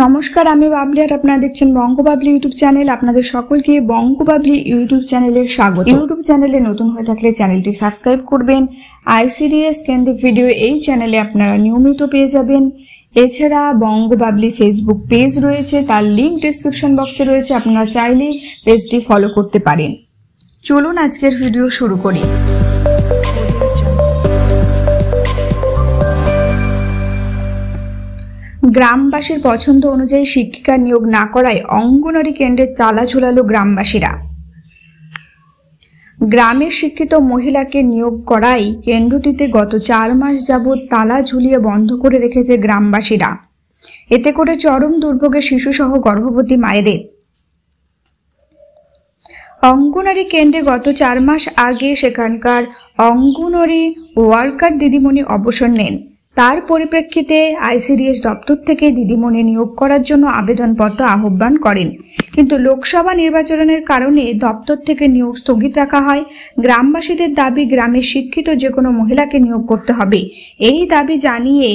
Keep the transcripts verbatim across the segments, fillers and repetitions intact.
নমস্কার, আমি বাবলি আর আপনারা দেখছেন বঙ্গবাবলি ইউটিউব চ্যানেল। আপনাদের সকলকে বঙ্গবাবলি ইউটিউব চ্যানেলের স্বাগত। ইউটিউব চ্যানেলে নতুন হয়ে থাকলে চ্যানেলটি সাবস্ক্রাইব করবেন। আইসিডিএস কেন্দ্রিক ভিডিও এই চ্যানেলে আপনারা নিয়মিত পেয়ে যাবেন। এছাড়া বঙ্গবাবলি ফেসবুক পেজ রয়েছে, তার লিঙ্ক ডেসক্রিপশন বক্সে রয়েছে, আপনারা চাইলে পেজটি ফলো করতে পারেন। চলুন আজকের ভিডিও শুরু করি। গ্রামবাসীর পছন্দ অনুযায়ী শিক্ষিকা নিয়োগ না করায় অঙ্গনওয়াড়ি কেন্দ্রে চালা ঝোলালো গ্রামবাসীরা। গ্রামের শিক্ষিত মহিলাকে নিয়োগ করায় কেন্দ্রটিতে গত চার মাস যাবৎ তালা ঝুলিয়ে বন্ধ করে রেখেছে গ্রামবাসীরা। এতে করে চরম দুর্ভোগে শিশুসহ গর্ভবতী মায়েদের। অঙ্গনওয়াড়ি কেন্দ্রে গত চার মাস আগে সেখানকার অঙ্গনওয়াড়ি ওয়ার্কার দিদিমণি অবসর নেন। তার পরিপ্রেক্ষিতে আইসিডিএস দপ্তর থেকে দিদিমণি নিয়োগ করার জন্য আবেদনপত্র আহ্বান করেন, কিন্তু লোকসভা নির্বাচনের কারণে দপ্তর থেকে নিয়োগ স্থগিত রাখা হয়। গ্রামবাসীদের দাবি, গ্রামের শিক্ষিত যে কোনো মহিলাকে নিয়োগ করতে হবে। এই দাবি জানিয়ে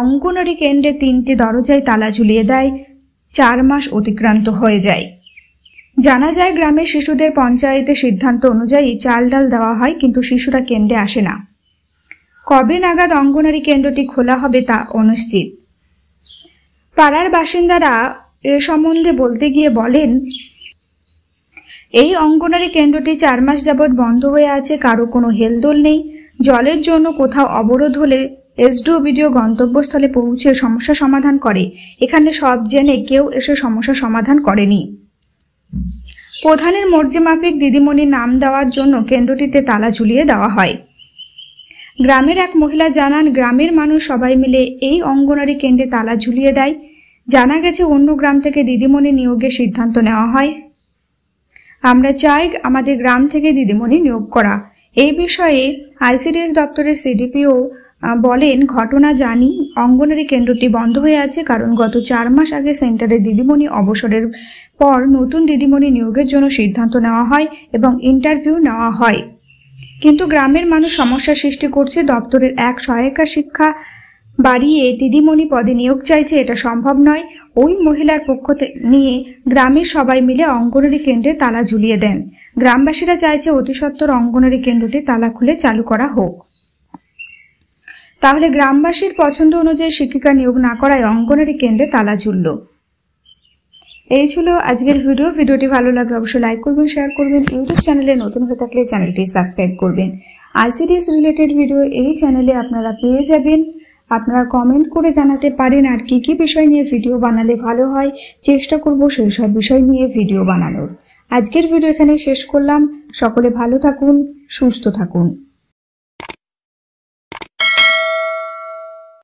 অঙ্গনওয়াড়ি কেন্দ্রে তিনটি দরজায় তালা ঝুলিয়ে দেয়। চার মাস অতিক্রান্ত হয়ে যায়। জানা যায়, গ্রামের শিশুদের পঞ্চায়েতের সিদ্ধান্ত অনুযায়ী চাল ডাল দেওয়া হয়, কিন্তু শিশুরা কেন্দ্রে আসে না। কবে নাগাদ অঙ্গনওয়াড়ি কেন্দ্রটি খোলা হবে তা অনিশ্চিত। পাড়ার বাসিন্দারা এ সম্বন্ধে বলতে গিয়ে বলেন, এই অঙ্গনওয়াড়ি কেন্দ্রটি চার মাস যাবৎ বন্ধ হয়ে আছে, কারো কোনো হেলদোল নেই। জলের জন্য কোথাও অবরোধ হলে এসডিও গন্তব্যস্থলে পৌঁছে সমস্যা সমাধান করে। এখানে সব জেনে কেউ এসে সমস্যা সমাধান করেনি। প্রধানের মর্জি মাফিক দিদিমণির নাম দেওয়ার জন্য কেন্দ্রটিতে তালা ঝুলিয়ে দেওয়া হয়। গ্রামের এক মহিলা জানান, গ্রামের মানুষ সবাই মিলে এই অঙ্গনওয়াড়ি কেন্দ্রে তালা ঝুলিয়ে দেয়। জানা গেছে অন্য গ্রাম থেকে দিদিমণি নিয়োগের সিদ্ধান্ত নেওয়া হয়। আমরা চাই আমাদের গ্রাম থেকে দিদিমণি নিয়োগ করা। এই বিষয়ে আইসিডিএস দপ্তরের সিডিপিও বলেন, ঘটনা জানি অঙ্গনওয়াড়ি কেন্দ্রটি বন্ধ হয়ে আছে, কারণ গত চার মাস আগে সেন্টারের দিদিমণি অবসরের পর নতুন দিদিমণি নিয়োগের জন্য সিদ্ধান্ত নেওয়া হয় এবং ইন্টারভিউ নেওয়া হয়, কিন্তু গ্রামের মানুষ সমস্যা সৃষ্টি করছে। দপ্তরের এক সহায়িকা শিক্ষা বাড়িয়ে দিদিমণি পদে নিয়োগ চাইছে, এটা সম্ভব নয়। ওই মহিলার পক্ষ নিয়ে গ্রামের সবাই মিলে অঙ্গনওয়াড়ি কেন্দ্রে তালা ঝুলিয়ে দেন। গ্রামবাসীরা চাইছে অতি সত্বর অঙ্গনওয়াড়ি কেন্দ্রটি তালা খুলে চালু করা হোক। তাহলে গ্রামবাসীর পছন্দ অনুযায়ী শিক্ষিকা নিয়োগ না করায় অঙ্গনওয়াড়ি কেন্দ্রে তালা ঝুলল। এই ছিল আজকের ভিডিও। ভিডিওটি ভালো লাগলে অবশ্যই লাইক করবেন, শেয়ার করবেন। ইউটিউব চ্যানেলে নতুন হয়ে থাকলে চ্যানেলটি সাবস্ক্রাইব করবেন। আইসিডিএস রিলেটেড ভিডিও এই চ্যানেলে আপনারা পেয়ে যাবেন। আপনারা কমেন্ট করে জানাতে পারেন আর কি কি বিষয় নিয়ে ভিডিও বানালে ভালো হয়। চেষ্টা করব সেই সব বিষয় নিয়ে ভিডিও বানানোর। আজকের ভিডিও এখানে শেষ করলাম। সকলে ভালো থাকুন, সুস্থ থাকুন।